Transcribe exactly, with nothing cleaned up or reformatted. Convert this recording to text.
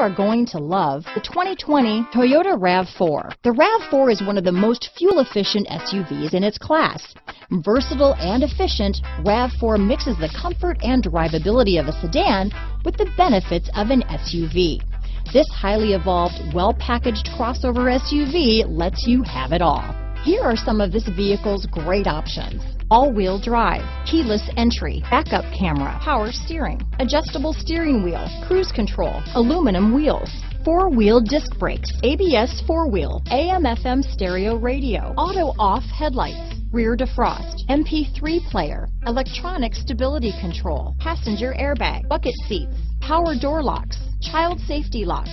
are going to love the twenty twenty Toyota RAV four. The RAV four is one of the most fuel-efficient S U Vs in its class. Versatile and efficient, RAV four mixes the comfort and drivability of a sedan with the benefits of an S U V. This highly evolved, well-packaged crossover S U V lets you have it all. Here are some of this vehicle's great options: all-wheel drive, keyless entry, backup camera, power steering, adjustable steering wheel, cruise control, aluminum wheels, four-wheel disc brakes, A B S four-wheel, A M F M stereo radio, auto-off headlights, rear defrost, M P three player, electronic stability control, passenger airbag, bucket seats, power door locks, child safety locks,